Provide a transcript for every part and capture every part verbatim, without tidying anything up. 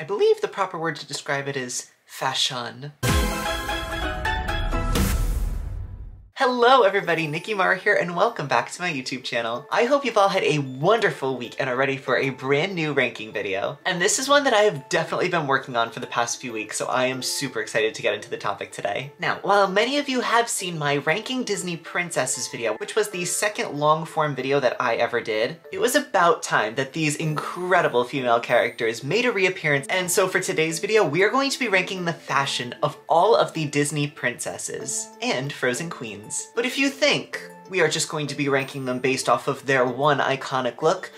I believe the proper word to describe it is fashion. Hello everybody, Nicky Marra here and welcome back to my YouTube channel. I hope you've all had a wonderful week and are ready for a brand new ranking video. And this is one that I have definitely been working on for the past few weeks, so I am super excited to get into the topic today. Now, while many of you have seen my Ranking Disney Princesses video, which was the second long form video that I ever did, it was about time that these incredible female characters made a reappearance. And so for today's video, we are going to be ranking the fashion of all of the Disney princesses and Frozen queens. But if you think we are just going to be ranking them based off of their one iconic look,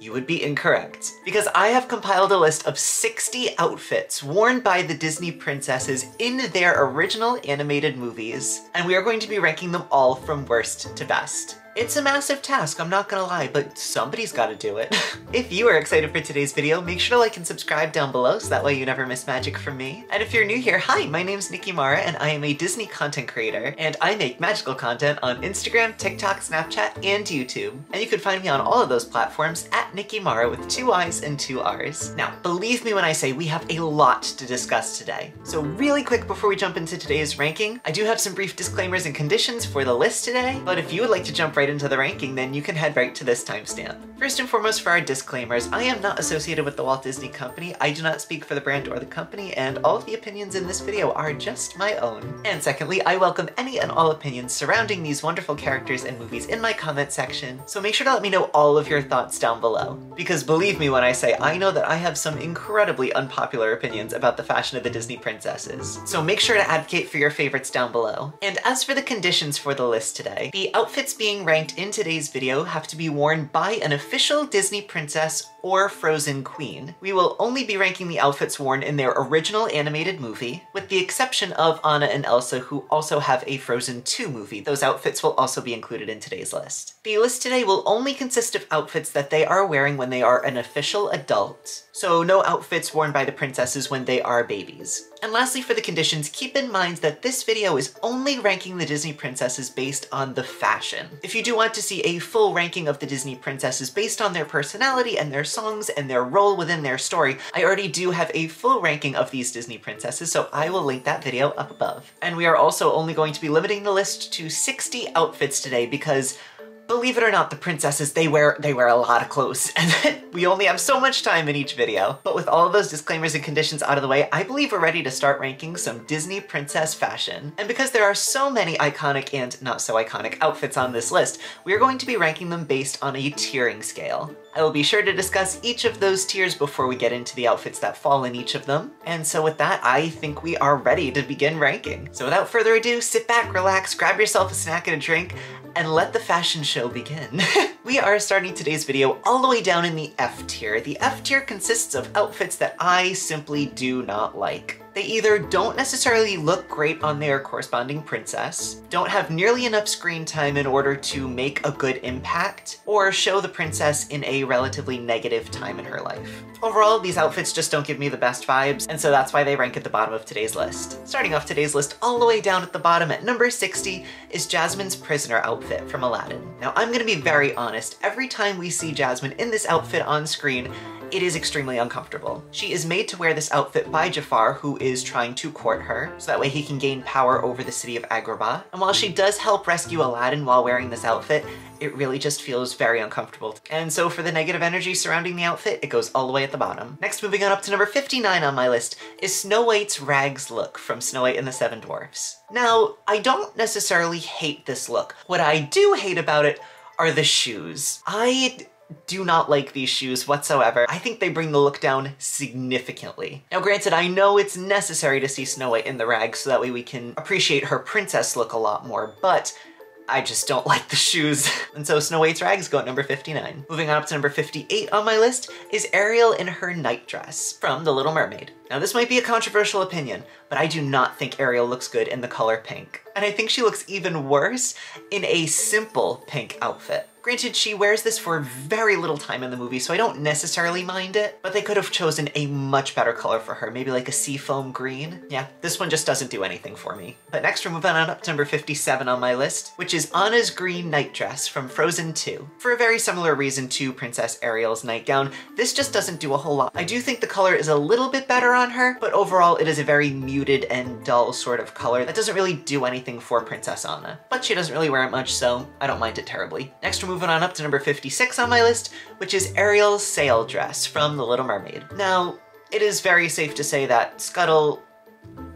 you would be incorrect. Because I have compiled a list of sixty outfits worn by the Disney princesses in their original animated movies, and we are going to be ranking them all from worst to best. It's a massive task, I'm not gonna lie, but somebody's gotta do it. If you are excited for today's video, make sure to like and subscribe down below so that way you never miss magic from me. And if you're new here, hi, my name's Nicky Marra and I am a Disney content creator, and I make magical content on Instagram, TikTok, Snapchat, and YouTube. And you can find me on all of those platforms at Nicky Marra with two I's and two R's. Now, believe me when I say we have a lot to discuss today. So really quick before we jump into today's ranking, I do have some brief disclaimers and conditions for the list today, but if you would like to jump right into the ranking, then you can head right to this timestamp. First and foremost, for our disclaimers, I am not associated with the Walt Disney Company, I do not speak for the brand or the company, and all of the opinions in this video are just my own. And secondly, I welcome any and all opinions surrounding these wonderful characters and movies in my comment section, so make sure to let me know all of your thoughts down below. Because believe me when I say, I know that I have some incredibly unpopular opinions about the fashion of the Disney princesses. So make sure to advocate for your favorites down below. And as for the conditions for the list today, the outfits being ranked in today's video have to be worn by an official Disney princess or Frozen queen. We will only be ranking the outfits worn in their original animated movie, with the exception of Anna and Elsa, who also have a Frozen two movie. Those outfits will also be included in today's list. The list today will only consist of outfits that they are wearing when they are an official adult, so no outfits worn by the princesses when they are babies. And lastly, for the conditions, keep in mind that this video is only ranking the Disney princesses based on the fashion. If you do want to see a full ranking of the Disney princesses based on their personality and their songs and their role within their story, I already do have a full ranking of these Disney princesses, so I will link that video up above. And we are also only going to be limiting the list to sixty outfits today because, believe it or not, the princesses, they wear they wear a lot of clothes, and we only have so much time in each video. But with all of those disclaimers and conditions out of the way, I believe we're ready to start ranking some Disney princess fashion. And because there are so many iconic and not so iconic outfits on this list, we're going to be ranking them based on a tiering scale. I will be sure to discuss each of those tiers before we get into the outfits that fall in each of them. And so with that, I think we are ready to begin ranking. So without further ado, sit back, relax, grab yourself a snack and a drink, and let the fashion show begin. We are starting today's video all the way down in the F tier. The F tier consists of outfits that I simply do not like. They either don't necessarily look great on their corresponding princess, don't have nearly enough screen time in order to make a good impact, or show the princess in a relatively negative time in her life. Overall, these outfits just don't give me the best vibes, and so that's why they rank at the bottom of today's list. Starting off today's list all the way down at the bottom at number sixty is Jasmine's prisoner outfit from Aladdin. Now, I'm gonna be very honest, every time we see Jasmine in this outfit on screen, it is extremely uncomfortable. She is made to wear this outfit by Jafar, who is trying to court her, so that way he can gain power over the city of Agrabah. And while she does help rescue Aladdin while wearing this outfit, it really just feels very uncomfortable. And so for the negative energy surrounding the outfit, it goes all the way at the bottom. Next, moving on up to number fifty-nine on my list is Snow White's rags look from Snow White and the Seven Dwarfs. Now, I don't necessarily hate this look. What I do hate about it are the shoes. I do not like these shoes whatsoever. I think they bring the look down significantly. Now granted, I know it's necessary to see Snow White in the rags so that way we can appreciate her princess look a lot more, but I just don't like the shoes. And so Snow White's rags go at number fifty-nine. Moving on up to number fifty-eight on my list is Ariel in her night dress from The Little Mermaid. Now this might be a controversial opinion, but I do not think Ariel looks good in the color pink. and I think she looks even worse in a simple pink outfit. Granted, she wears this for very little time in the movie, so I don't necessarily mind it, but they could have chosen a much better color for her, maybe like a seafoam green. Yeah, this one just doesn't do anything for me. But next, we're moving on up to number fifty-seven on my list, which is Anna's green night dress from Frozen two. For a very similar reason to Princess Ariel's nightgown, this just doesn't do a whole lot. I do think the color is a little bit better on her, but overall it is a very muted and dull sort of color that doesn't really do anything for Princess Anna. But she doesn't really wear it much, so I don't mind it terribly. Next, we're moving on up to number fifty-six on my list, which is Ariel's sail dress from The Little Mermaid. Now, it is very safe to say that Scuttle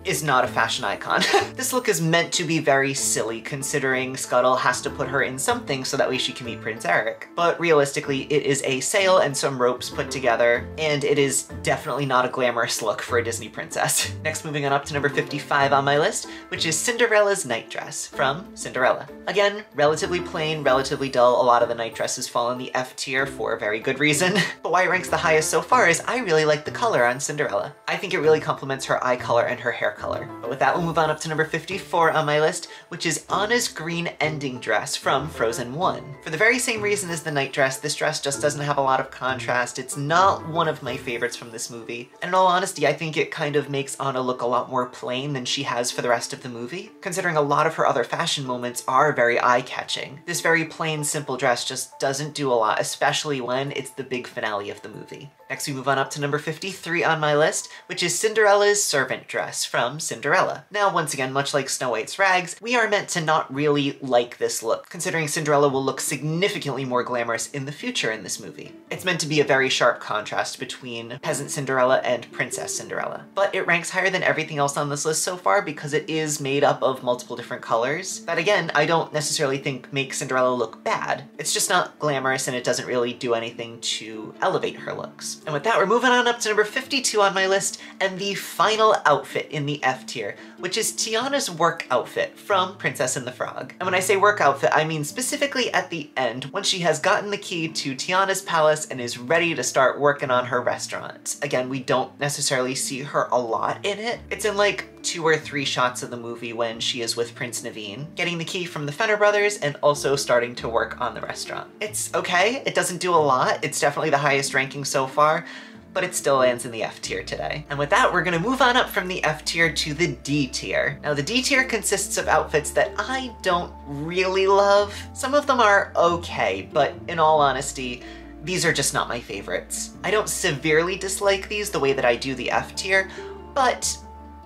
is not a fashion icon. This look is meant to be very silly, considering Scuttle has to put her in something so that way she can meet Prince Eric. But realistically, it is a sail and some ropes put together, and it is definitely not a glamorous look for a Disney princess. Next, moving on up to number fifty-five on my list, which is Cinderella's night dress from Cinderella. Again, relatively plain, relatively dull. A lot of the night dresses fall in the F tier for a very good reason. But why it ranks the highest so far is I really like the color on Cinderella. I think it really complements her eye color and her hair color. But with that, we'll move on up to number fifty-four on my list, which is Anna's green ending dress from Frozen one. For the very same reason as the night dress, this dress just doesn't have a lot of contrast. It's not one of my favorites from this movie. And in all honesty, I think it kind of makes Anna look a lot more plain than she has for the rest of the movie, considering a lot of her other fashion moments are very eye-catching. This very plain, simple dress just doesn't do a lot, especially when it's the big finale of the movie. Next, we move on up to number fifty-three on my list, which is Cinderella's servant dress from Cinderella. Now, once again, much like Snow White's rags, we are meant to not really like this look, considering Cinderella will look significantly more glamorous in the future in this movie. It's meant to be a very sharp contrast between Peasant Cinderella and Princess Cinderella, but it ranks higher than everything else on this list so far because it is made up of multiple different colors that, again, I don't necessarily think make Cinderella look bad. It's just not glamorous and it doesn't really do anything to elevate her looks. And with that, we're moving on up to number fifty-two on my list and the final outfit in the F tier, which is Tiana's work outfit from Princess and the Frog. And when I say work outfit, I mean specifically at the end, when she has gotten the key to Tiana's palace and is ready to start working on her restaurant. Again, we don't necessarily see her a lot in it. It's in like two or three shots of the movie when she is with Prince Naveen, getting the key from the Fenner brothers and also starting to work on the restaurant. It's okay, it doesn't do a lot. It's definitely the highest ranking so far, but it still lands in the F tier today. And with that, we're gonna move on up from the F tier to the D tier. Now, the D tier consists of outfits that I don't really love. Some of them are okay, but in all honesty, these are just not my favorites. I don't severely dislike these the way that I do the F tier, but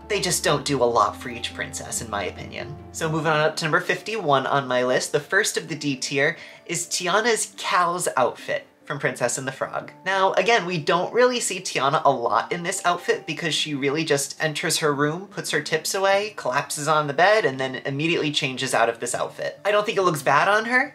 they just don't do a lot for each princess, in my opinion. So moving on up to number fifty-one on my list, the first of the D tier is Tiana's cow's outfit from Princess and the Frog. Now, again, we don't really see Tiana a lot in this outfit because she really just enters her room, puts her tips away, collapses on the bed, and then immediately changes out of this outfit. I don't think it looks bad on her.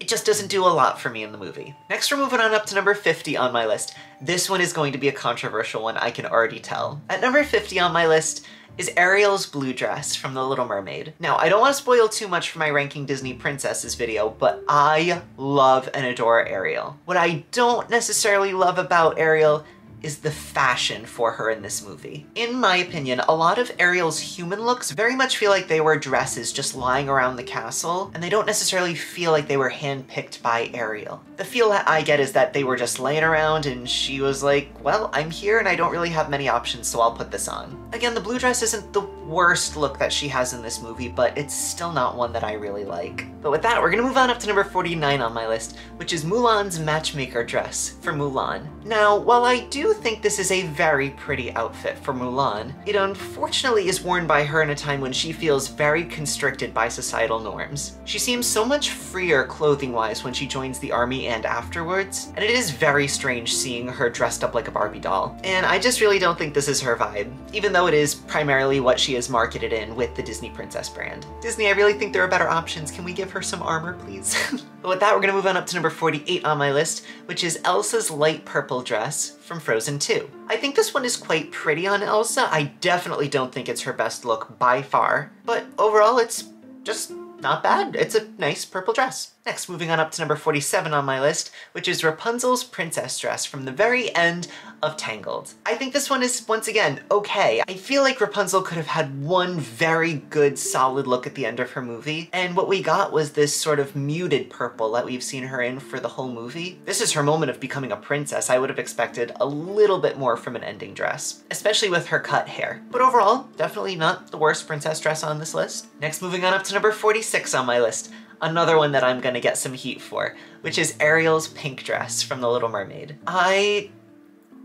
It just doesn't do a lot for me in the movie. Next, we're moving on up to number fifty on my list. This one is going to be a controversial one, I can already tell. At number fifty on my list is Ariel's blue dress from The Little Mermaid. Now, I don't want to spoil too much for my Ranking Disney Princesses video, but I love and adore Ariel. What I don't necessarily love about Ariel is the fashion for her in this movie. In my opinion, a lot of Ariel's human looks very much feel like they were dresses just lying around the castle, and they don't necessarily feel like they were handpicked by Ariel. The feel that I get is that they were just laying around and she was like, well, I'm here and I don't really have many options, so I'll put this on. Again, the blue dress isn't the worst look that she has in this movie, but it's still not one that I really like. But with that, we're gonna move on up to number forty-nine on my list, which is Mulan's matchmaker dress for Mulan. Now, while I do I do think this is a very pretty outfit for Mulan, it unfortunately is worn by her in a time when she feels very constricted by societal norms. She seems so much freer clothing-wise when she joins the army and afterwards, and it is very strange seeing her dressed up like a Barbie doll. And I just really don't think this is her vibe, even though it is primarily what she is marketed in with the Disney Princess brand. Disney, I really think there are better options. Can we give her some armor, please? But with that, we're gonna move on up to number forty-eight on my list, which is Elsa's light purple dress from Frozen two. I think this one is quite pretty on Elsa. I definitely don't think it's her best look by far, but overall it's just not bad. It's a nice purple dress. Next, moving on up to number forty-seven on my list, which is Rapunzel's princess dress from the very end of Tangled. I think this one is, once again, okay. I feel like Rapunzel could have had one very good, solid look at the end of her movie, and what we got was this sort of muted purple that we've seen her in for the whole movie. This is her moment of becoming a princess. I would have expected a little bit more from an ending dress, especially with her cut hair. But overall, definitely not the worst princess dress on this list. Next, moving on up to number forty-six on my list. Another one that I'm gonna get some heat for, which is Ariel's pink dress from The Little Mermaid. I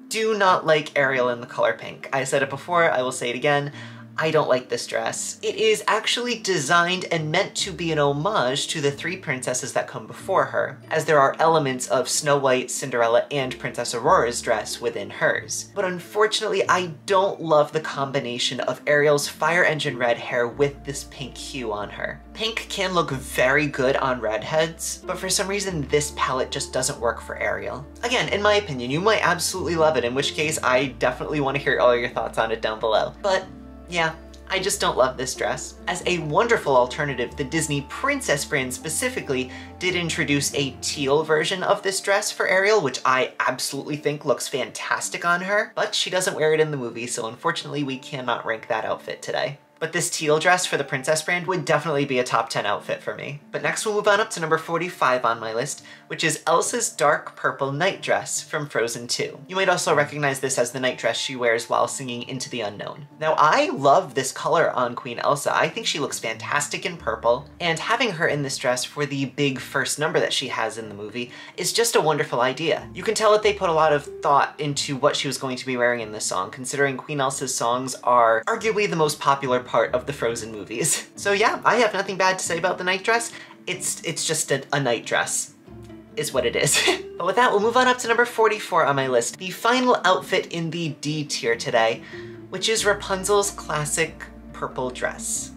do not like Ariel in the color pink. I said it before, I will say it again. I don't like this dress. It is actually designed and meant to be an homage to the three princesses that come before her, as there are elements of Snow White, Cinderella, and Princess Aurora's dress within hers. But unfortunately, I don't love the combination of Ariel's fire engine red hair with this pink hue on her. Pink can look very good on redheads, but for some reason, this palette just doesn't work for Ariel. Again, in my opinion, you might absolutely love it, in which case I definitely want to hear all your thoughts on it down below. But yeah, I just don't love this dress. As a wonderful alternative, the Disney Princess brand specifically did introduce a teal version of this dress for Ariel, which I absolutely think looks fantastic on her, but she doesn't wear it in the movie, so unfortunately we cannot rank that outfit today. But this teal dress for the princess brand would definitely be a top ten outfit for me. But next we'll move on up to number forty-five on my list, which is Elsa's dark purple night dress from Frozen two. You might also recognize this as the night dress she wears while singing Into the Unknown. Now I love this color on Queen Elsa. I think she looks fantastic in purple, and having her in this dress for the big first number that she has in the movie is just a wonderful idea. You can tell that they put a lot of thought into what she was going to be wearing in this song, considering Queen Elsa's songs are arguably the most popular part part of the Frozen movies. So yeah, I have nothing bad to say about the night dress. It's it's just a, a night dress, is what it is. But with that, we'll move on up to number forty-four on my list, the final outfit in the D tier today, which is Rapunzel's classic purple dress.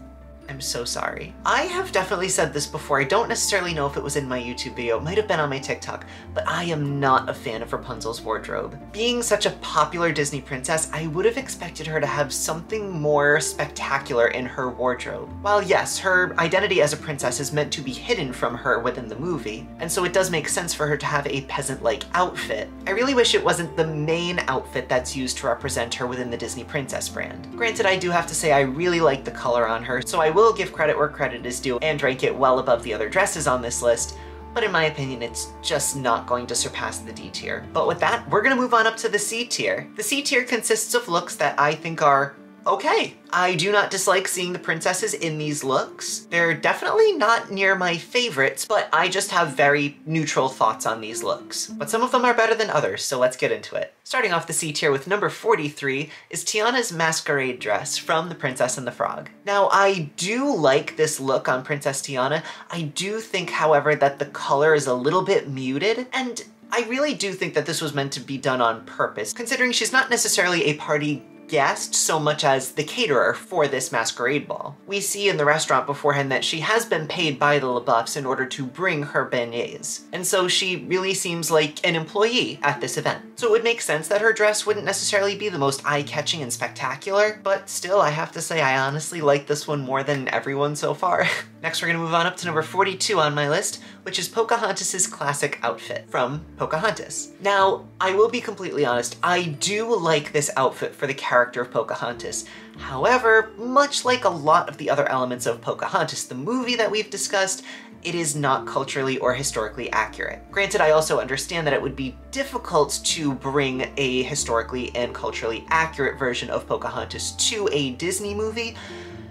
I'm so sorry. I have definitely said this before. I don't necessarily know if it was in my YouTube video, it might have been on my TikTok, but I am not a fan of Rapunzel's wardrobe. Being such a popular Disney princess, I would have expected her to have something more spectacular in her wardrobe. While yes, her identity as a princess is meant to be hidden from her within the movie, and so it does make sense for her to have a peasant-like outfit, I really wish it wasn't the main outfit that's used to represent her within the Disney Princess brand. Granted, I do have to say I really like the color on her, so I will give credit where credit is due and rank it well above the other dresses on this list, but in my opinion, it's just not going to surpass the D tier. But with that, we're gonna move on up to the C tier. The C tier consists of looks that I think are okay. I do not dislike seeing the princesses in these looks. They're definitely not near my favorites, but I just have very neutral thoughts on these looks. But some of them are better than others, so let's get into it. Starting off the C tier with number forty-three is Tiana's masquerade dress from The Princess and the Frog. Now, I do like this look on Princess Tiana. I do think, however, that the color is a little bit muted, and I really do think that this was meant to be done on purpose, considering she's not necessarily a party guest so much as the caterer for this masquerade ball. We see in the restaurant beforehand that she has been paid by the LaBeoufs in order to bring her beignets, and so she really seems like an employee at this event. So it would make sense that her dress wouldn't necessarily be the most eye-catching and spectacular, but still, I have to say I honestly like this one more than everyone so far. Next, we're gonna move on up to number forty-two on my list, which is Pocahontas's classic outfit from Pocahontas. Now, I will be completely honest, I do like this outfit for the character of Pocahontas. However, much like a lot of the other elements of Pocahontas, the movie that we've discussed, it is not culturally or historically accurate. Granted, I also understand that it would be difficult to bring a historically and culturally accurate version of Pocahontas to a Disney movie,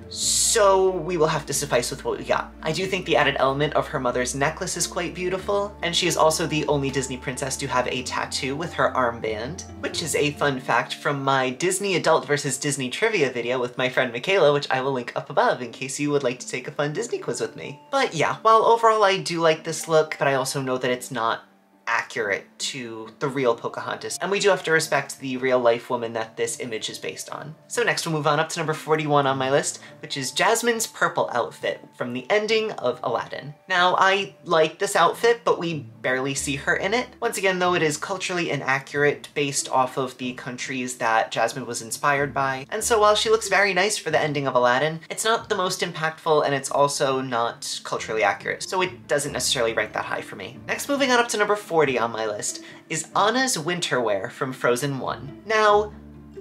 so we will have to suffice with what we got. I do think the added element of her mother's necklace is quite beautiful, and she is also the only Disney princess to have a tattoo with her armband, which is a fun fact from my Disney Adult versus Disney Trivia video with my friend Michaela, which I will link up above in case you would like to take a fun Disney quiz with me. But yeah, while overall I do like this look, but I also know that it's not accurate to the real Pocahontas, and we do have to respect the real-life woman that this image is based on. So next we'll move on up to number forty-one on my list, which is Jasmine's purple outfit from the ending of Aladdin. Now, I like this outfit, but we barely see her in it. Once again, though, it is culturally inaccurate based off of the countries that Jasmine was inspired by, and so while she looks very nice for the ending of Aladdin, it's not the most impactful, and it's also not culturally accurate, so it doesn't necessarily rank that high for me. Next, moving on up to number forty-one forty on my list is Anna's winter wear from Frozen one. Now,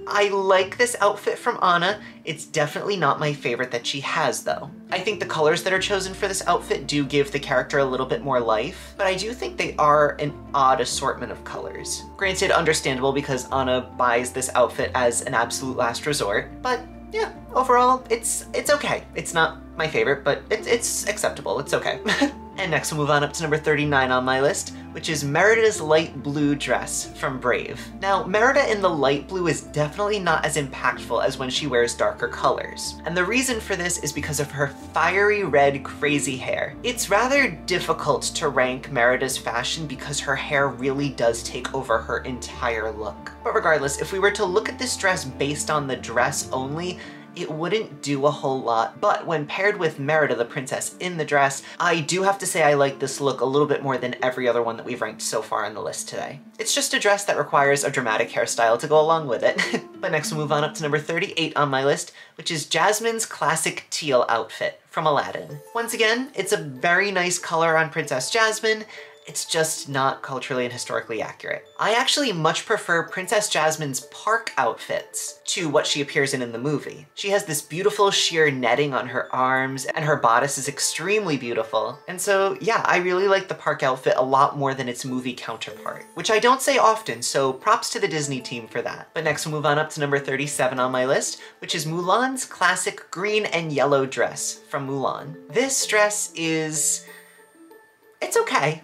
I like this outfit from Anna. It's definitely not my favorite that she has though. I think the colors that are chosen for this outfit do give the character a little bit more life, but I do think they are an odd assortment of colors. Granted, understandable because Anna buys this outfit as an absolute last resort, but yeah, overall, it's it's okay. It's not my favorite, but it, it's acceptable, it's okay. And next we'll move on up to number thirty-nine on my list, which is Merida's light blue dress from Brave. Now, Merida in the light blue is definitely not as impactful as when she wears darker colors. And the reason for this is because of her fiery red crazy hair. It's rather difficult to rank Merida's fashion because her hair really does take over her entire look. But regardless, if we were to look at this dress based on the dress only, it wouldn't do a whole lot, but when paired with Merida, the princess in the dress, I do have to say I like this look a little bit more than every other one that we've ranked so far on the list today. It's just a dress that requires a dramatic hairstyle to go along with it. But next we'll move on up to number thirty-eight on my list, which is Jasmine's classic teal outfit from Aladdin. Once again, it's a very nice color on Princess Jasmine. It's just not culturally and historically accurate. I actually much prefer Princess Jasmine's park outfits to what she appears in in the movie. She has this beautiful sheer netting on her arms and her bodice is extremely beautiful. And so yeah, I really like the park outfit a lot more than its movie counterpart, which I don't say often, so props to the Disney team for that. But next we'll move on up to number thirty-seven on my list, which is Mulan's classic green and yellow dress from Mulan. This dress is, it's okay.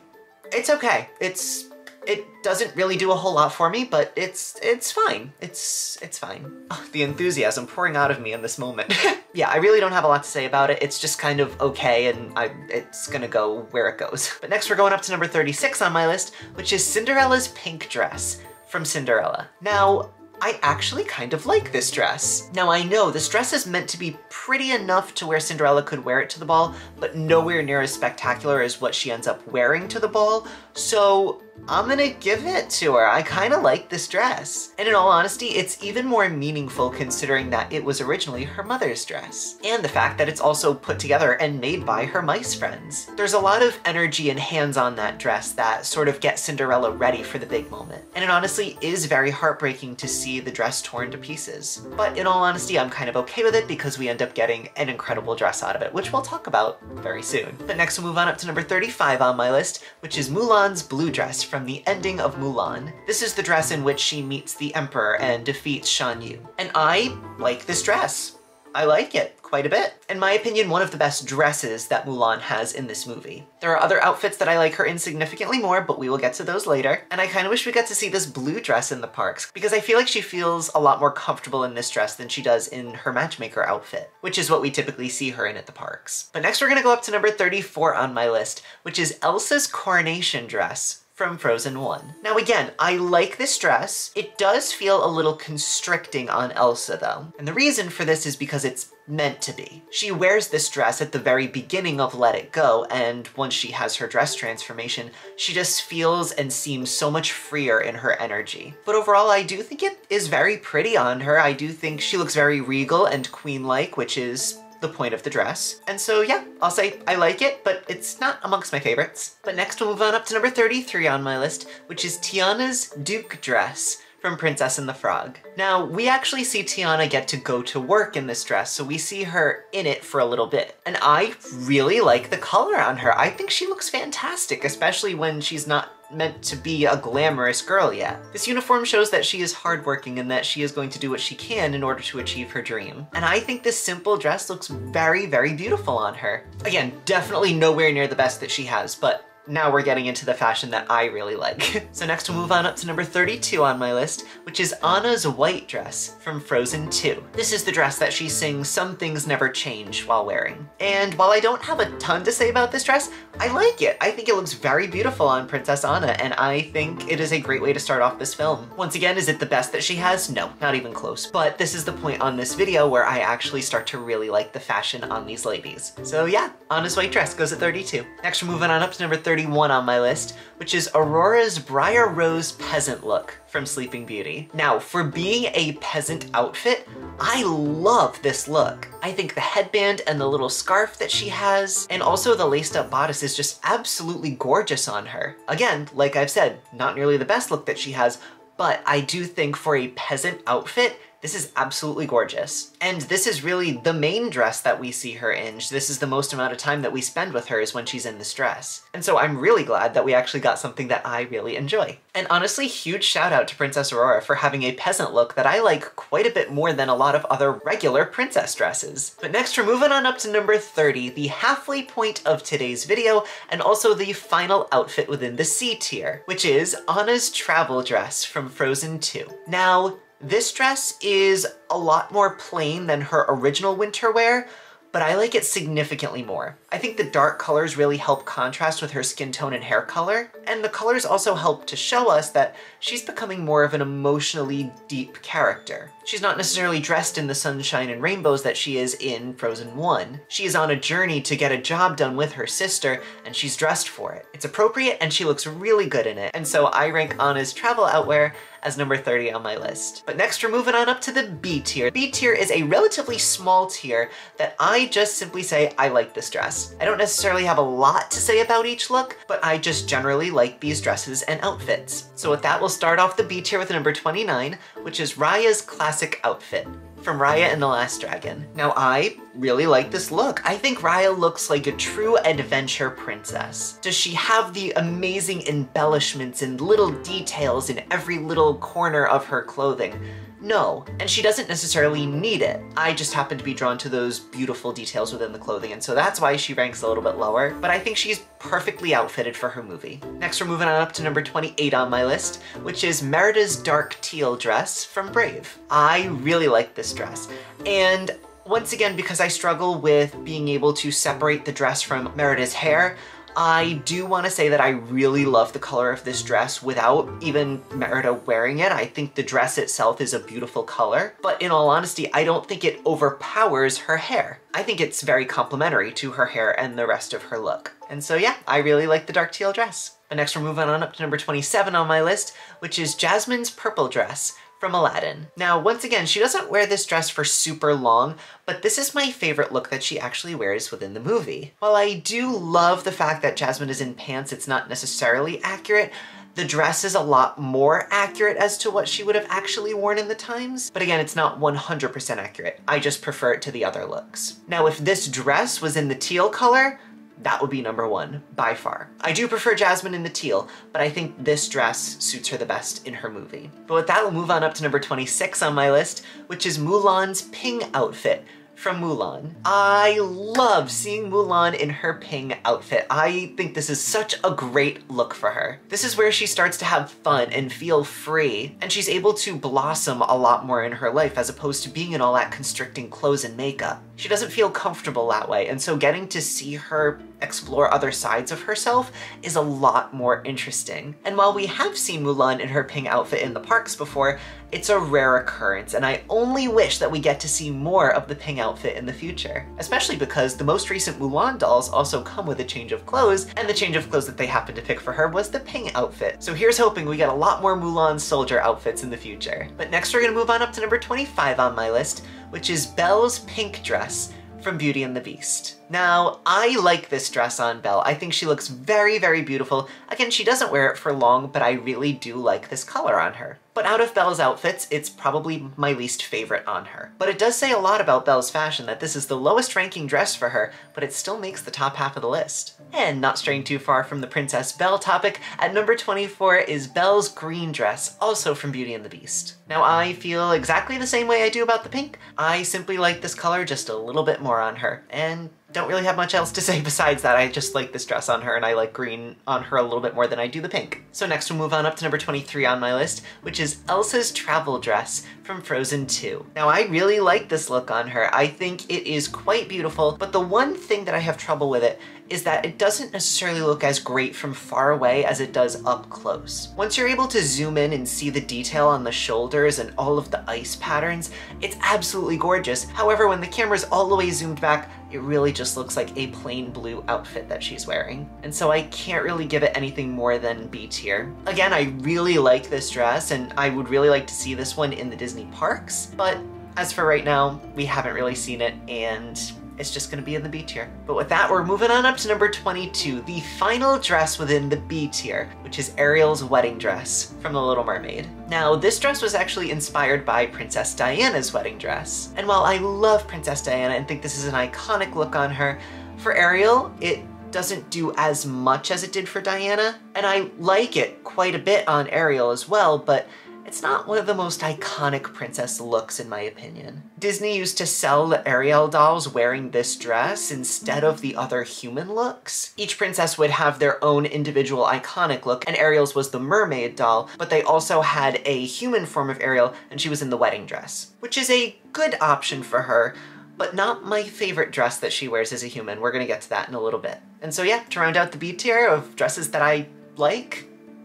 It's okay. It's, it doesn't really do a whole lot for me, but it's, it's fine. It's, it's fine. Oh, the enthusiasm pouring out of me in this moment. Yeah, I really don't have a lot to say about it. It's just kind of okay, and I, it's gonna go where it goes. But next we're going up to number thirty-six on my list, which is Cinderella's pink dress from Cinderella. Now, I actually kind of like this dress. Now I know this dress is meant to be pretty enough to where Cinderella could wear it to the ball, but nowhere near as spectacular as what she ends up wearing to the ball. So I'm gonna give it to her. I kind of like this dress. And in all honesty, it's even more meaningful considering that it was originally her mother's dress. And the fact that it's also put together and made by her mice friends. There's a lot of energy and hands on that dress that sort of get Cinderella ready for the big moment. And it honestly is very heartbreaking to see the dress torn to pieces. But in all honesty, I'm kind of okay with it because we end up getting an incredible dress out of it, which we'll talk about very soon. But next we'll move on up to number thirty-five on my list, which is Mulan's blue dress from the ending of Mulan. This is the dress in which she meets the emperor and defeats Shan Yu. And I like this dress. I like it quite a bit. In my opinion, one of the best dresses that Mulan has in this movie. There are other outfits that I like her in significantly more, but we will get to those later. And I kind of wish we got to see this blue dress in the parks because I feel like she feels a lot more comfortable in this dress than she does in her matchmaker outfit, which is what we typically see her in at the parks. But next we're gonna go up to number thirty-four on my list, which is Elsa's coronation dress from Frozen one. Now again, I like this dress. It does feel a little constricting on Elsa though. And the reason for this is because it's meant to be. She wears this dress at the very beginning of Let It Go, and once she has her dress transformation, she just feels and seems so much freer in her energy. But overall, I do think it is very pretty on her. I do think she looks very regal and queen-like, which is the point of the dress. And so yeah, I'll say I like it, but it's not amongst my favorites. But next we'll move on up to number thirty-three on my list, which is Tiana's Duke dress from Princess and the Frog. Now, we actually see Tiana get to go to work in this dress, so we see her in it for a little bit. And I really like the color on her. I think she looks fantastic, especially when she's not meant to be a glamorous girl yet. This uniform shows that she is hardworking and that she is going to do what she can in order to achieve her dream. And I think this simple dress looks very, very beautiful on her. Again, definitely nowhere near the best that she has, but now we're getting into the fashion that I really like. So next we'll move on up to number thirty-two on my list, which is Anna's white dress from Frozen two. This is the dress that she sings Some Things Never Change while wearing. And while I don't have a ton to say about this dress, I like it. I think it looks very beautiful on Princess Anna, and I think it is a great way to start off this film. Once again, is it the best that she has? No, not even close. But this is the point on this video where I actually start to really like the fashion on these ladies. So yeah, Anna's white dress goes at thirty-two. Next we're moving on up to number thirty-one on my list, which is Aurora's Briar Rose peasant look from Sleeping Beauty. Now, for being a peasant outfit, I love this look. I think the headband and the little scarf that she has, and also the laced up bodice is just absolutely gorgeous on her. Again, like I've said, not nearly the best look that she has, but I do think for a peasant outfit, this is absolutely gorgeous. And this is really the main dress that we see her in. This is the most amount of time that we spend with her is when she's in this dress. And so I'm really glad that we actually got something that I really enjoy. And honestly, huge shout out to Princess Aurora for having a peasant look that I like quite a bit more than a lot of other regular princess dresses. But next, we're moving on up to number thirty, the halfway point of today's video, and also the final outfit within the C tier, which is Anna's travel dress from Frozen two. Now, this dress is a lot more plain than her original winter wear, but I like it significantly more. I think the dark colors really help contrast with her skin tone and hair color, and the colors also help to show us that she's becoming more of an emotionally deep character. She's not necessarily dressed in the sunshine and rainbows that she is in Frozen one. She is on a journey to get a job done with her sister, and she's dressed for it. It's appropriate, and she looks really good in it, and so I rank Anna's travel outwear as number thirty on my list. But next, we're moving on up to the B tier. B tier is a relatively small tier that I just simply say I like this dress. I don't necessarily have a lot to say about each look, but I just generally like these dresses and outfits. So with that, we'll start off the B tier with number twenty-nine, which is Raya's classic outfit from Raya and the Last Dragon. Now, I really like this look. I think Raya looks like a true adventure princess. Does she have the amazing embellishments and little details in every little corner of her clothing? No, and she doesn't necessarily need it. I just happen to be drawn to those beautiful details within the clothing, and so that's why she ranks a little bit lower, but I think she's perfectly outfitted for her movie. Next, we're moving on up to number twenty-eight on my list, which is Merida's dark teal dress from Brave. I really like this dress, and once again, because I struggle with being able to separate the dress from Merida's hair, I do want to say that I really love the color of this dress without even Merida wearing it. I think the dress itself is a beautiful color, but in all honesty, I don't think it overpowers her hair. I think it's very complimentary to her hair and the rest of her look. And so yeah, I really like the dark teal dress. But next, we're moving on up to number twenty-seven on my list, which is Jasmine's purple dress from Aladdin. Now, once again, she doesn't wear this dress for super long, but this is my favorite look that she actually wears within the movie. While I do love the fact that Jasmine is in pants, it's not necessarily accurate. The dress is a lot more accurate as to what she would have actually worn in the times, but again, it's not one hundred percent accurate. I just prefer it to the other looks. Now, if this dress was in the teal color, that would be number one, by far. I do prefer Jasmine in the teal, but I think this dress suits her the best in her movie. But with that, we'll move on up to number twenty-six on my list, which is Mulan's pink outfit from Mulan. I love seeing Mulan in her pink outfit. I think this is such a great look for her. This is where she starts to have fun and feel free, and she's able to blossom a lot more in her life as opposed to being in all that constricting clothes and makeup. She doesn't feel comfortable that way, and so getting to see her explore other sides of herself is a lot more interesting. And while we have seen Mulan in her pink outfit in the parks before, it's a rare occurrence, and I only wish that we get to see more of the pink outfit in the future, especially because the most recent Mulan dolls also come with a change of clothes, and the change of clothes that they happened to pick for her was the pink outfit. So here's hoping we get a lot more Mulan soldier outfits in the future. But next, we're gonna move on up to number twenty-five on my list, which is Belle's pink dress from Beauty and the Beast. Now, I like this dress on Belle. I think she looks very, very beautiful. Again, she doesn't wear it for long, but I really do like this color on her. But out of Belle's outfits, it's probably my least favorite on her. But it does say a lot about Belle's fashion that this is the lowest ranking dress for her, but it still makes the top half of the list. And not straying too far from the Princess Belle topic, at number twenty-four is Belle's green dress, also from Beauty and the Beast. Now, I feel exactly the same way I do about the pink. I simply like this color just a little bit more on her, and don't really have much else to say besides that. I just like this dress on her, and I like green on her a little bit more than I do the pink. So next, we'll move on up to number twenty-three on my list, which is Elsa's travel dress from Frozen two. Now, I really like this look on her. I think it is quite beautiful, but the one thing that I have trouble with it is that it doesn't necessarily look as great from far away as it does up close. Once you're able to zoom in and see the detail on the shoulders and all of the ice patterns, it's absolutely gorgeous. However, when the camera's all the way zoomed back, it really just looks like a plain blue outfit that she's wearing. And so I can't really give it anything more than B tier. Again, I really like this dress, and I would really like to see this one in the Disney parks, but As for right now, we haven't really seen it, and it's just gonna be in the B tier. But with that, we're moving on up to number twenty-two, the final dress within the B tier, which is Ariel's wedding dress from The Little Mermaid. Now, this dress was actually inspired by Princess Diana's wedding dress. And while I love Princess Diana and think this is an iconic look on her, for Ariel, it doesn't do as much as it did for Diana. And I like it quite a bit on Ariel as well, but it's not one of the most iconic princess looks, in my opinion. Disney used to sell the Ariel dolls wearing this dress instead of the other human looks. Each princess would have their own individual iconic look, and Ariel's was the mermaid doll, but they also had a human form of Ariel, and she was in the wedding dress, which is a good option for her, but not my favorite dress that she wears as a human. We're gonna get to that in a little bit. And so yeah, to round out the B tier of dresses that I like,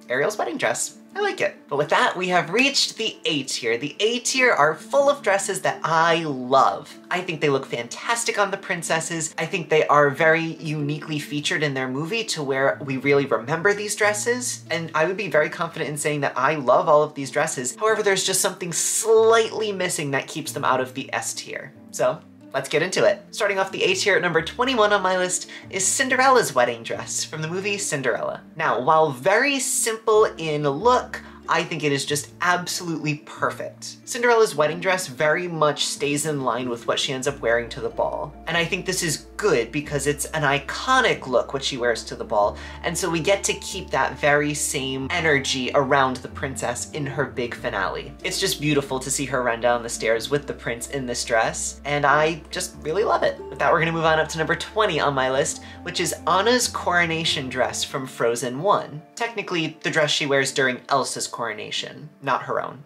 Ariel's wedding dress. I like it. But with that, we have reached the A tier. The A tier are full of dresses that I love. I think they look fantastic on the princesses. I think they are very uniquely featured in their movie to where we really remember these dresses. And I would be very confident in saying that I love all of these dresses. However, there's just something slightly missing that keeps them out of the S tier. So let's get into it. Starting off the A tier at number twenty-one on my list is Cinderella's wedding dress from the movie Cinderella. Now, while very simple in look, I think it is just absolutely perfect. Cinderella's wedding dress very much stays in line with what she ends up wearing to the ball. And I think this is good because it's an iconic look what she wears to the ball. And so we get to keep that very same energy around the princess in her big finale. It's just beautiful to see her run down the stairs with the prince in this dress. And I just really love it. With that, we're gonna move on up to number twenty on my list, which is Anna's coronation dress from Frozen one. Technically, the dress she wears during Elsa's coronation, not her own.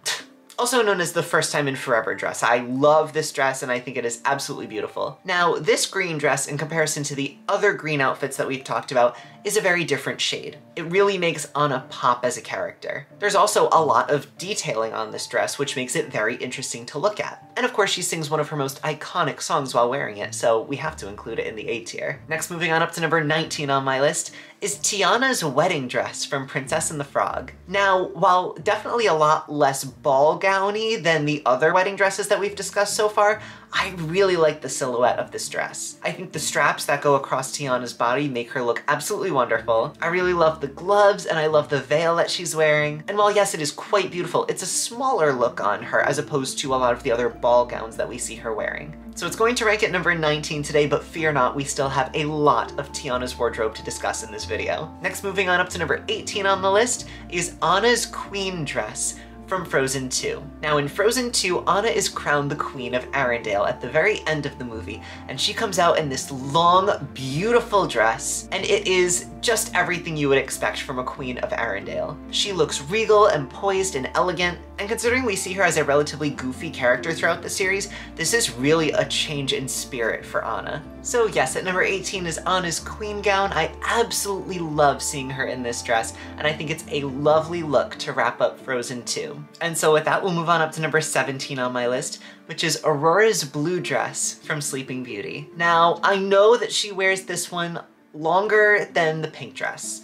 Also known as the first time in forever dress. I love this dress and I think it is absolutely beautiful. Now, this green dress, in comparison to the other green outfits that we've talked about, is a very different shade. It really makes Anna pop as a character. There's also a lot of detailing on this dress, which makes it very interesting to look at. And of course, she sings one of her most iconic songs while wearing it, so we have to include it in the A tier. Next, moving on up to number nineteen on my list is Tiana's wedding dress from Princess and the Frog. Now, while definitely a lot less ball gown-y than the other wedding dresses that we've discussed so far, I really like the silhouette of this dress. I think the straps that go across Tiana's body make her look absolutely wonderful. I really love the gloves and I love the veil that she's wearing. And while yes, it is quite beautiful, it's a smaller look on her as opposed to a lot of the other ball gowns that we see her wearing. So it's going to rank at number nineteen today, but fear not, we still have a lot of Tiana's wardrobe to discuss in this video. Next, moving on up to number eighteen on the list is Anna's queen dress from Frozen two. Now in Frozen two, Anna is crowned the Queen of Arendelle at the very end of the movie, and she comes out in this long, beautiful dress, and it is just everything you would expect from a Queen of Arendelle. She looks regal and poised and elegant, and considering we see her as a relatively goofy character throughout the series, this is really a change in spirit for Anna. So yes, at number eighteen is Anna's queen gown. I absolutely love seeing her in this dress, and I think it's a lovely look to wrap up Frozen two. And so with that, we'll move on up to number seventeen on my list, which is Aurora's blue dress from Sleeping Beauty. Now, I know that she wears this one longer than the pink dress,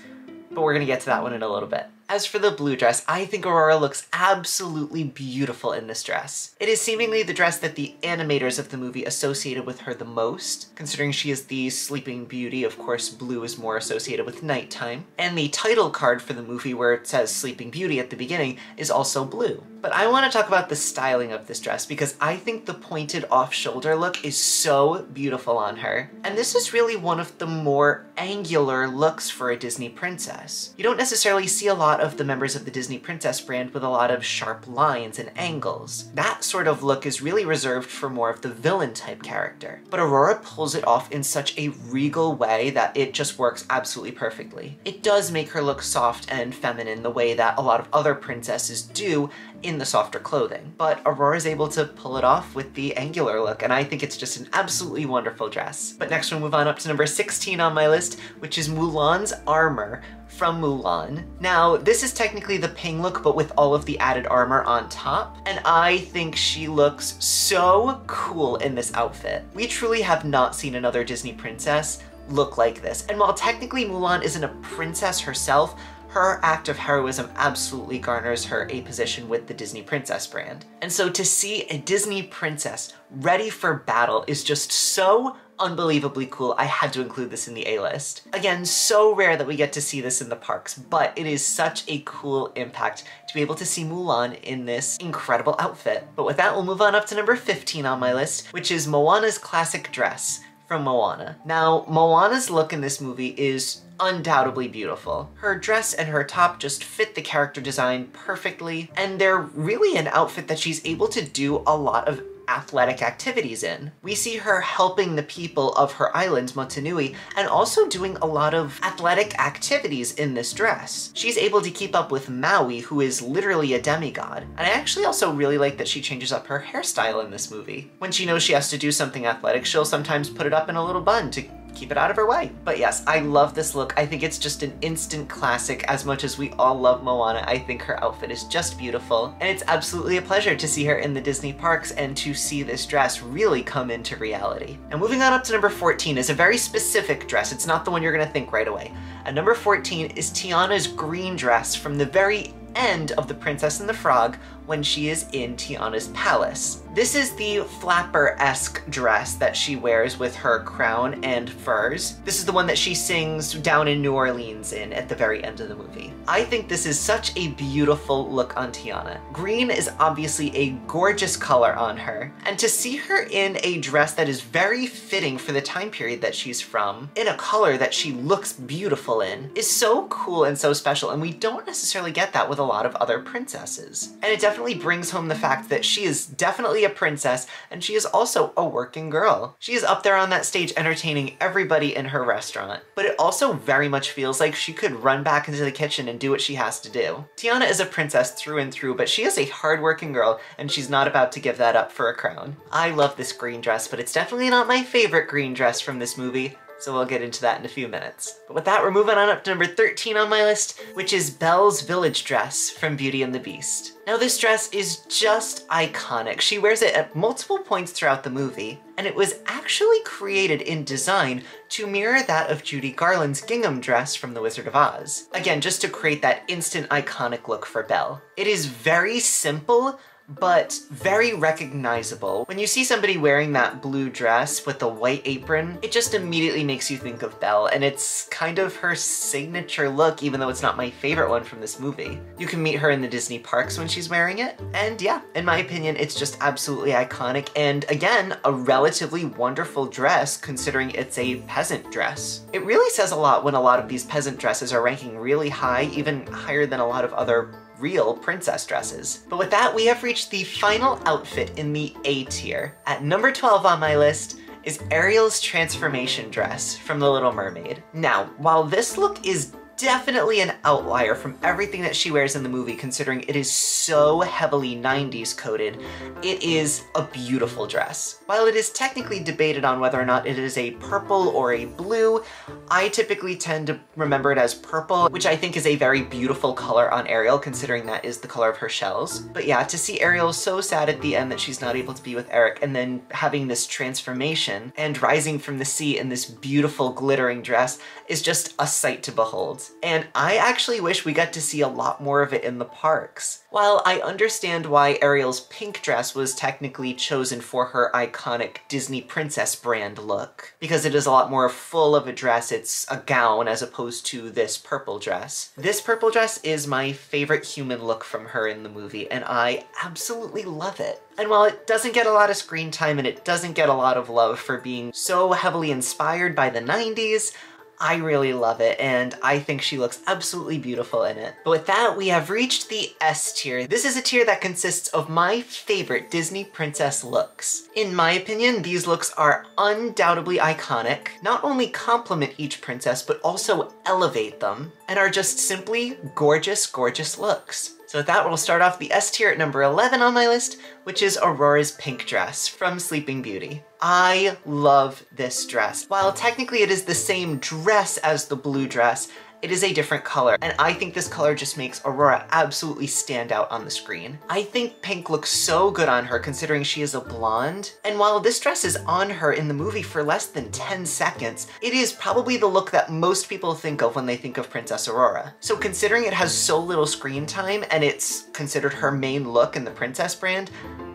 but we're gonna get to that one in a little bit. As for the blue dress, I think Aurora looks absolutely beautiful in this dress. It is seemingly the dress that the animators of the movie associated with her the most, considering she is the Sleeping Beauty. Of course, blue is more associated with nighttime. And the title card for the movie, where it says Sleeping Beauty at the beginning, is also blue. But I want to talk about the styling of this dress because I think the pointed off-shoulder look is so beautiful on her. And this is really one of the more angular looks for a Disney princess. You don't necessarily see a lot of the members of the Disney princess brand with a lot of sharp lines and angles. That sort of look is really reserved for more of the villain type character. But Aurora pulls it off in such a regal way that it just works absolutely perfectly. It does make her look soft and feminine the way that a lot of other princesses do in the softer clothing. But Aurora's able to pull it off with the angular look, and I think it's just an absolutely wonderful dress. But next we'll move on up to number sixteen on my list, which is Mulan's armor from Mulan. Now, this is technically the Ping look, but with all of the added armor on top, and I think she looks so cool in this outfit. We truly have not seen another Disney princess look like this, and while technically Mulan isn't a princess herself, her act of heroism absolutely garners her a position with the Disney Princess brand. And so to see a Disney princess ready for battle is just so unbelievably cool. I had to include this in the A-list. Again, so rare that we get to see this in the parks, but it is such a cool impact to be able to see Mulan in this incredible outfit. But with that, we'll move on up to number fifteen on my list, which is Moana's classic dress from Moana. Now, Moana's look in this movie is undoubtedly beautiful. Her dress and her top just fit the character design perfectly, and they're really an outfit that she's able to do a lot of athletic activities in. We see her helping the people of her island, Motunui, and also doing a lot of athletic activities in this dress. She's able to keep up with Maui, who is literally a demigod, and I actually also really like that she changes up her hairstyle in this movie. When she knows she has to do something athletic, she'll sometimes put it up in a little bun to keep it out of her way. But yes, I love this look. I think it's just an instant classic. As much as we all love Moana, I think her outfit is just beautiful, and it's absolutely a pleasure to see her in the Disney parks and to see this dress really come into reality. Now moving on up to number fourteen is a very specific dress. It's not the one you're gonna think right away. At number fourteen is Tiana's green dress from the very end of The Princess and the Frog when she is in Tiana's palace. This is the flapper-esque dress that she wears with her crown and furs. This is the one that she sings down in New Orleans in at the very end of the movie. I think this is such a beautiful look on Tiana. Green is obviously a gorgeous color on her, and to see her in a dress that is very fitting for the time period that she's from, in a color that she looks beautiful in, is so cool and so special, and we don't necessarily get that with a lot of other princesses. And it definitely brings home the fact that she is definitely a princess, and she is also a working girl. She is up there on that stage entertaining everybody in her restaurant, but it also very much feels like she could run back into the kitchen and do what she has to do. Tiana is a princess through and through, but she is a hardworking girl, and she's not about to give that up for a crown. I love this green dress, but it's definitely not my favorite green dress from this movie, so we'll get into that in a few minutes. But with that, we're moving on up to number thirteen on my list, which is Belle's village dress from Beauty and the Beast. Now this dress is just iconic. She wears it at multiple points throughout the movie, and it was actually created in design to mirror that of Judy Garland's gingham dress from The Wizard of Oz. Again, just to create that instant iconic look for Belle. It is very simple, but very recognizable. When you see somebody wearing that blue dress with the white apron, it just immediately makes you think of Belle, and it's kind of her signature look, even though it's not my favorite one from this movie. You can meet her in the Disney parks when she's wearing it, and yeah, in my opinion, it's just absolutely iconic, and again, a relatively wonderful dress considering it's a peasant dress. It really says a lot when a lot of these peasant dresses are ranking really high, even higher than a lot of other real princess dresses. But with that, we have reached the final outfit in the A tier. At number twelve on my list is Ariel's transformation dress from The Little Mermaid. Now, while this look is definitely an outlier from everything that she wears in the movie, considering it is so heavily nineties coded, it is a beautiful dress. While it is technically debated on whether or not it is a purple or a blue, I typically tend to remember it as purple, which I think is a very beautiful color on Ariel, considering that is the color of her shells. But yeah, to see Ariel so sad at the end that she's not able to be with Eric, and then having this transformation and rising from the sea in this beautiful glittering dress is just a sight to behold. And I actually wish we got to see a lot more of it in the parks. While I understand why Ariel's pink dress was technically chosen for her iconic Disney princess brand look, because it is a lot more full of a dress, it's a gown as opposed to this purple dress. This purple dress is my favorite human look from her in the movie, and I absolutely love it. And while it doesn't get a lot of screen time and it doesn't get a lot of love for being so heavily inspired by the nineties, I really love it, and I think she looks absolutely beautiful in it. But with that, we have reached the S tier. This is a tier that consists of my favorite Disney princess looks. In my opinion, these looks are undoubtedly iconic, not only complement each princess, but also elevate them, and are just simply gorgeous, gorgeous looks. So with that, we'll start off the S tier at number eleven on my list, which is Aurora's pink dress from Sleeping Beauty. I love this dress. While technically it is the same dress as the blue dress, it is a different color, and I think this color just makes Aurora absolutely stand out on the screen. I think pink looks so good on her considering she is a blonde, and while this dress is on her in the movie for less than ten seconds, it is probably the look that most people think of when they think of Princess Aurora. So considering it has so little screen time and it's considered her main look in the Princess brand,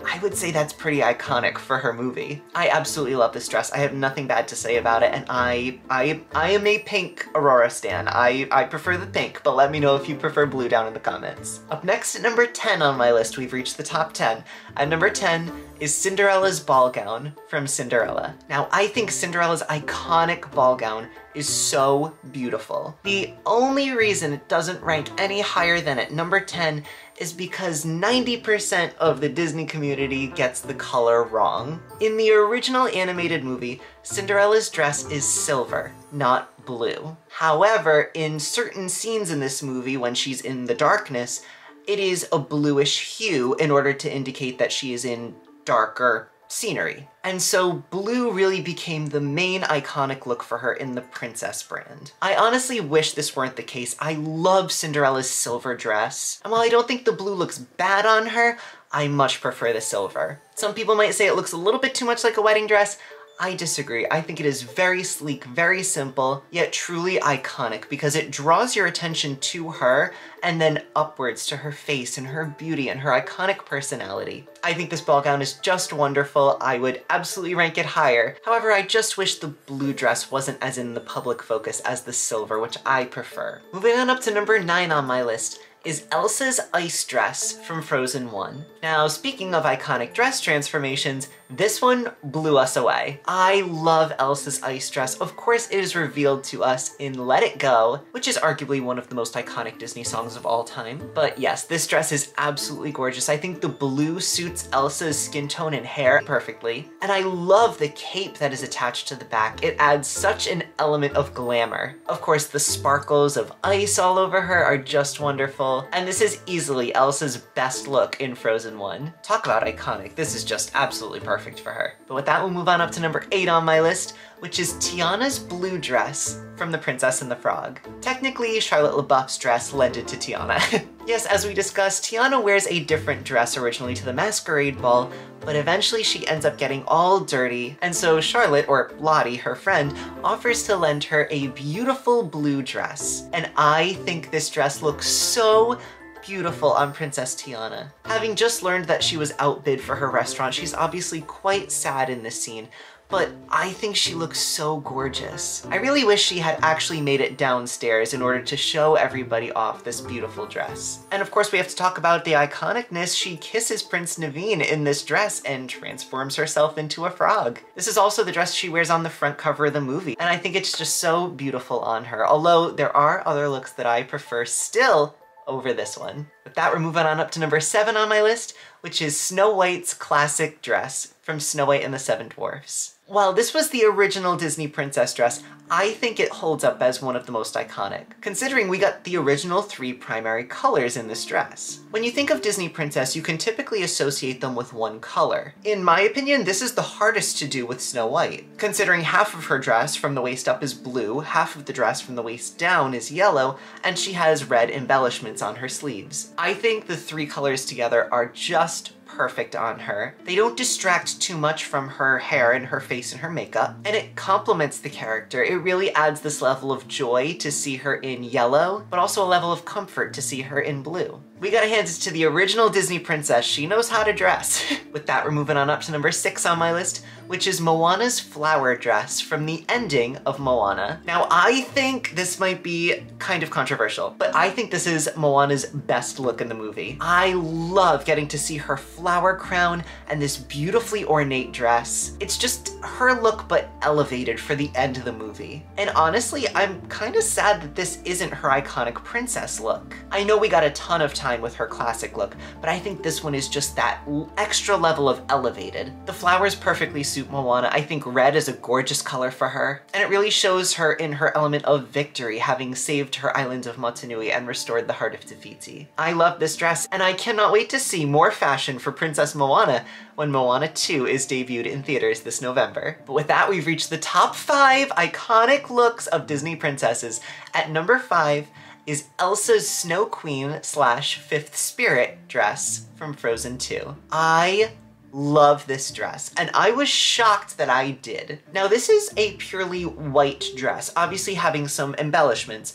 I would say that's pretty iconic for her movie. I absolutely love this dress. I have nothing bad to say about it, and I I, I am a pink Aurora stan. I, I prefer the pink, but let me know if you prefer blue down in the comments. Up next at number ten on my list, we've reached the top ten. At number ten is Cinderella's ball gown from Cinderella. Now, I think Cinderella's iconic ball gown is so beautiful. The only reason it doesn't rank any higher than at number ten is because ninety percent of the Disney community gets the color wrong. In the original animated movie, Cinderella's dress is silver, not blue. However, in certain scenes in this movie when she's in the darkness, it is a bluish hue in order to indicate that she is in darker scenery. And so blue really became the main iconic look for her in the Princess brand. I honestly wish this weren't the case. I love Cinderella's silver dress. And while I don't think the blue looks bad on her, I much prefer the silver. Some people might say it looks a little bit too much like a wedding dress. I disagree. I think it is very sleek, very simple, yet truly iconic because it draws your attention to her and then upwards to her face and her beauty and her iconic personality. I think this ball gown is just wonderful. I would absolutely rank it higher. However, I just wish the blue dress wasn't as in the public focus as the silver, which I prefer. Moving on up to number nine on my list is Elsa's ice dress from Frozen one. Now, speaking of iconic dress transformations, this one blew us away. I love Elsa's ice dress. Of course, it is revealed to us in Let It Go, which is arguably one of the most iconic Disney songs of all time. But yes, this dress is absolutely gorgeous. I think the blue suits Elsa's skin tone and hair perfectly. And I love the cape that is attached to the back. It adds such an element of glamour. Of course, the sparkles of ice all over her are just wonderful. And this is easily Elsa's best look in Frozen one. Talk about iconic, this is just absolutely perfect for her. But with that, we'll move on up to number eight on my list, which is Tiana's blue dress from The Princess and the Frog. Technically, Shia LaBeouf's dress lended to Tiana. Yes, as we discussed, Tiana wears a different dress originally to the masquerade ball, but eventually she ends up getting all dirty, and so Charlotte, or Lottie, her friend, offers to lend her a beautiful blue dress. And I think this dress looks so beautiful on Princess Tiana. Having just learned that she was outbid for her restaurant, she's obviously quite sad in this scene, but I think she looks so gorgeous. I really wish she had actually made it downstairs in order to show everybody off this beautiful dress. And of course, we have to talk about the iconicness. She kisses Prince Naveen in this dress and transforms herself into a frog. This is also the dress she wears on the front cover of the movie, and I think it's just so beautiful on her, although there are other looks that I prefer still over this one. With that, we're moving on up to number seven on my list, which is Snow White's classic dress from Snow White and the Seven Dwarfs. While this was the original Disney princess dress, I think it holds up as one of the most iconic, considering we got the original three primary colors in this dress. When you think of Disney princess, you can typically associate them with one color. In my opinion, this is the hardest to do with Snow White, considering half of her dress from the waist up is blue, half of the dress from the waist down is yellow, and she has red embellishments on her sleeves. I think the three colors together are just perfect on her. They don't distract too much from her hair and her face and her makeup, and it complements the character. It really adds this level of joy to see her in yellow, but also a level of comfort to see her in blue. We gotta hand it to the original Disney princess. She knows how to dress. With that, we're moving on up to number six on my list, which is Moana's flower dress from the ending of Moana. Now, I think this might be kind of controversial, but I think this is Moana's best look in the movie. I love getting to see her flower crown and this beautifully ornate dress. It's just her look, but elevated for the end of the movie. And honestly, I'm kind of sad that this isn't her iconic princess look. I know we got a ton of time time with her classic look, but I think this one is just that extra level of elevated. The flowers perfectly suit Moana. I think red is a gorgeous color for her, and it really shows her in her element of victory, having saved her island of Motunui and restored the heart of Te Fiti. I love this dress, and I cannot wait to see more fashion for Princess Moana when Moana two is debuted in theaters this November. But with that, we've reached the top five iconic looks of Disney princesses. At number five is Elsa's Snow Queen slash Fifth Spirit dress from Frozen two. I love this dress, and I was shocked that I did. Now, this is a purely white dress, obviously having some embellishments,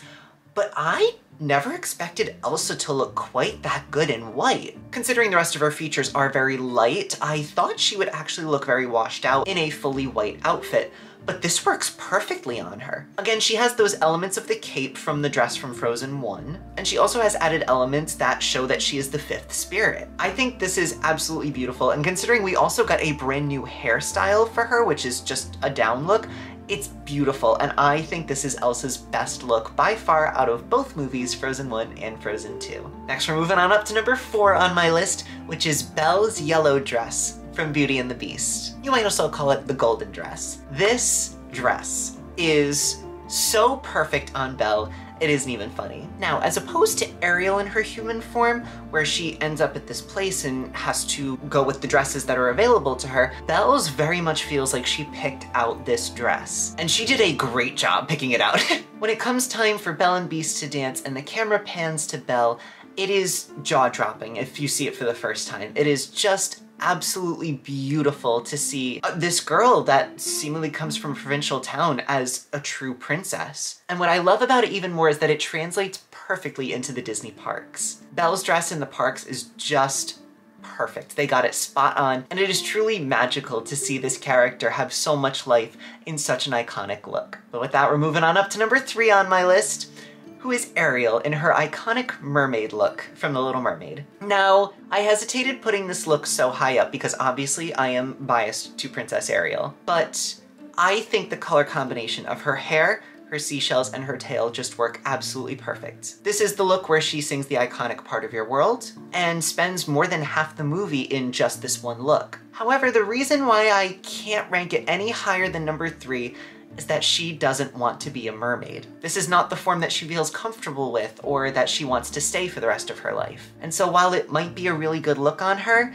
but I never expected Elsa to look quite that good in white. Considering the rest of her features are very light, I thought she would actually look very washed out in a fully white outfit, but this works perfectly on her. Again, she has those elements of the cape from the dress from Frozen one, and she also has added elements that show that she is the fifth spirit. I think this is absolutely beautiful, and considering we also got a brand new hairstyle for her, which is just a down look, it's beautiful, and I think this is Elsa's best look by far out of both movies, Frozen one and Frozen two. Next, we're moving on up to number four on my list, which is Belle's yellow dress from Beauty and the Beast. You might also call it the golden dress. This dress is so perfect on Belle, it isn't even funny. Now, as opposed to Ariel in her human form, where she ends up at this place and has to go with the dresses that are available to her, Belle's very much feels like she picked out this dress. And she did a great job picking it out. When it comes time for Belle and Beast to dance and the camera pans to Belle, it is jaw-dropping if you see it for the first time. It is just absolutely beautiful to see uh, this girl that seemingly comes from a provincial town as a true princess. And what I love about it even more is that it translates perfectly into the Disney parks. Belle's dress in the parks is just perfect. They got it spot on, and it is truly magical to see this character have so much life in such an iconic look. But with that, we're moving on up to number three on my list, who is Ariel in her iconic mermaid look from The Little Mermaid. Now, I hesitated putting this look so high up because obviously I am biased to Princess Ariel, but I think the color combination of her hair, her seashells, and her tail just work absolutely perfect. This is the look where she sings the iconic Part of Your World and spends more than half the movie in just this one look. However, the reason why I can't rank it any higher than number three is that she doesn't want to be a mermaid. This is not the form that she feels comfortable with or that she wants to stay for the rest of her life. And so while it might be a really good look on her,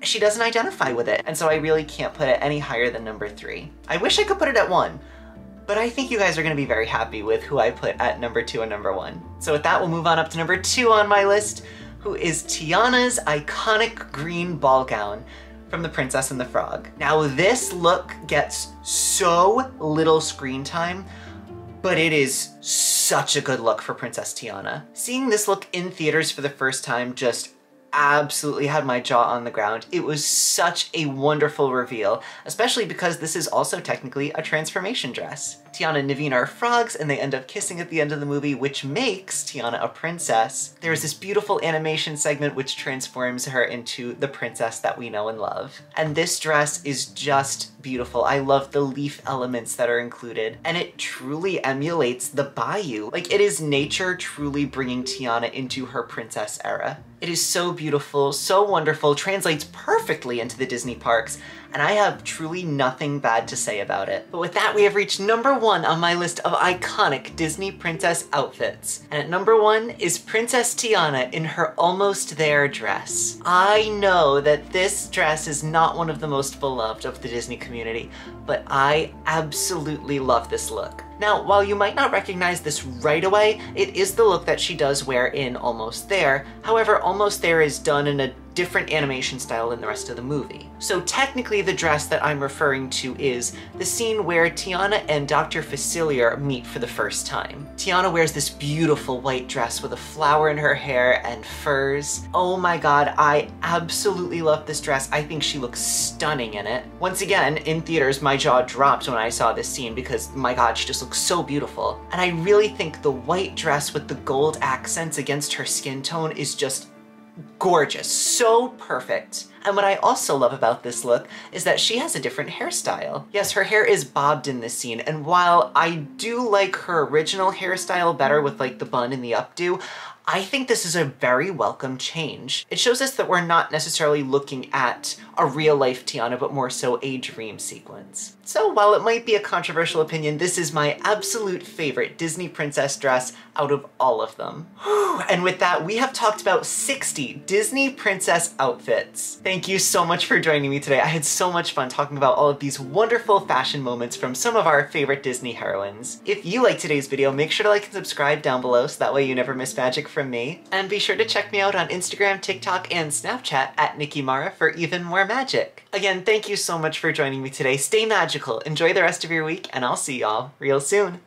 she doesn't identify with it. And so I really can't put it any higher than number three. I wish I could put it at one, but I think you guys are gonna be very happy with who I put at number two and number one. So with that, we'll move on up to number two on my list, who is Tiana's iconic green ball gown from The Princess and the Frog. Now, this look gets so little screen time, but it is such a good look for Princess Tiana. Seeing this look in theaters for the first time just absolutely had my jaw on the ground. It was such a wonderful reveal, especially because this is also technically a transformation dress. Tiana and Naveen are frogs, and they end up kissing at the end of the movie, which makes Tiana a princess. There is this beautiful animation segment which transforms her into the princess that we know and love. And this dress is just beautiful. I love the leaf elements that are included, and it truly emulates the bayou. Like, it is nature truly bringing Tiana into her princess era. It is so beautiful, so wonderful, translates perfectly into the Disney parks, and I have truly nothing bad to say about it. But with that, we have reached number one on my list of iconic Disney princess outfits. And at number one is Princess Tiana in her Almost There dress. I know that this dress is not one of the most beloved of the Disney community, but I absolutely love this look. Now, while you might not recognize this right away, it is the look that she does wear in Almost There. However, Almost There is done in a different animation style than the rest of the movie. So technically the dress that I'm referring to is the scene where Tiana and Doctor Facilier meet for the first time. Tiana wears this beautiful white dress with a flower in her hair and furs. Oh my god, I absolutely love this dress. I think she looks stunning in it. Once again, in theaters, my jaw dropped when I saw this scene because my god, she just looks so beautiful. And I really think the white dress with the gold accents against her skin tone is just gorgeous, so perfect. And what I also love about this look is that she has a different hairstyle. Yes, her hair is bobbed in this scene, and while I do like her original hairstyle better with like the bun and the updo, I think this is a very welcome change. It shows us that we're not necessarily looking at a real life Tiana, but more so a dream sequence. So while it might be a controversial opinion, this is my absolute favorite Disney princess dress out of all of them. And with that, we have talked about sixty Disney princess outfits. Thank you so much for joining me today. I had so much fun talking about all of these wonderful fashion moments from some of our favorite Disney heroines. If you like today's video, make sure to like and subscribe down below so that way you never miss magic from me. And be sure to check me out on Instagram, TikTok, and Snapchat at Nicky Marra for even more magic. Again, thank you so much for joining me today. Stay magical, enjoy the rest of your week, and I'll see y'all real soon.